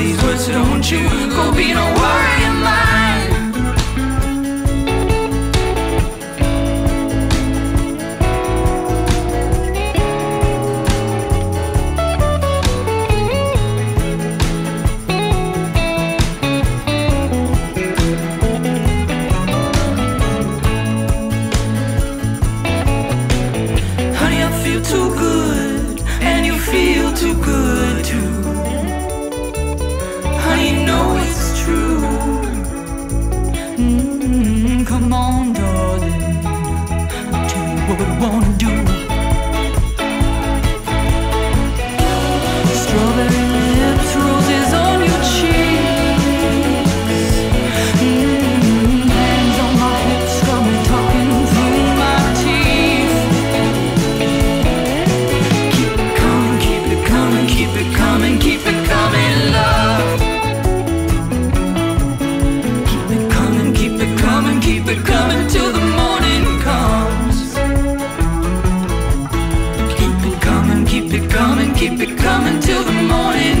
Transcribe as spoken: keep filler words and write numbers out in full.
these words, so don't you go be no worry of mine. Too good to, honey, you know it's true. Mm-hmm. Come on, darling, do what we wanna do. Strawberry lips, roses on your cheeks, mm-hmm. Hands on my hips, got me talking through my teeth. Keep it coming, keep it coming, keep it coming, keep it coming, love. Keep it coming, keep it coming, keep it coming till the morning comes. Keep it coming, keep it coming, keep it coming till the morning